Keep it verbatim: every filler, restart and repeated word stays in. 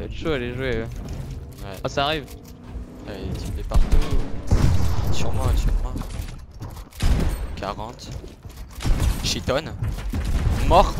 va être chaud à les jouer. Ouais. Ah, ça arrive. Ouais, il tire de partout. Sur moi, sur moi. quarante. Chiton. Mort.